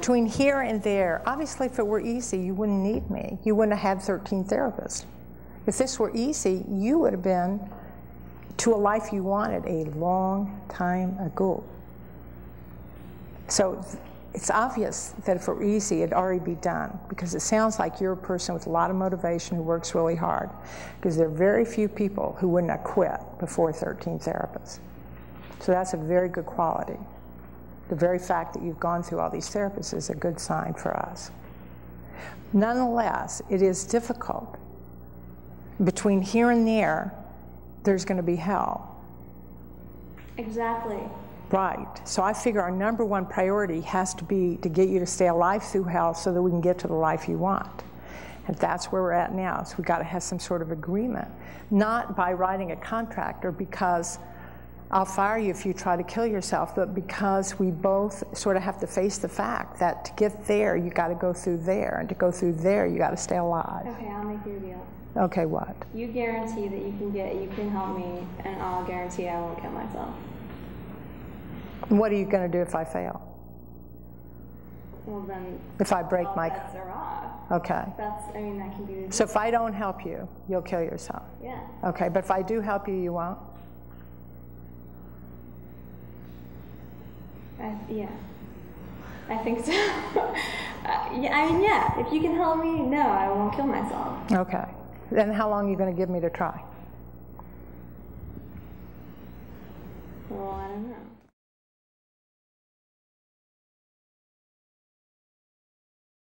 between here and there. Obviously, if it were easy, you wouldn't need me. You wouldn't have had 13 therapists. If this were easy, you would have been to a life you wanted a long time ago. So it's obvious that if it were easy, it'd already be done, because it sounds like you're a person with a lot of motivation who works really hard, because there are very few people who wouldn't have quit before 13 therapists. So that's a very good quality. The very fact that you've gone through all these therapists is a good sign for us. Nonetheless, it is difficult. Between here and there, there's going to be hell. Exactly. Right. So I figure our number one priority has to be to get you to stay alive through hell so that we can get to the life you want. And that's where we're at now. So we've got to have some sort of agreement, not by writing a contract or because I'll fire you if you try to kill yourself, but because we both sort of have to face the fact that to get there, you got to go through there, and to go through there, you got to stay alive. Okay, I'll make you a deal. Okay, what? You guarantee that you can help me, and I'll guarantee I won't kill myself. What are you going to do if I fail? Well, then. If I break my. That's a rock. Okay. That's. I mean, that can be. So if I don't help you, you'll kill yourself. Yeah. Okay, but if I do help you, you won't. Yeah, I think so. Yeah, I mean, yeah, if you can help me, no, I won't kill myself. Okay. Then how long are you going to give me to try? Well, I don't know.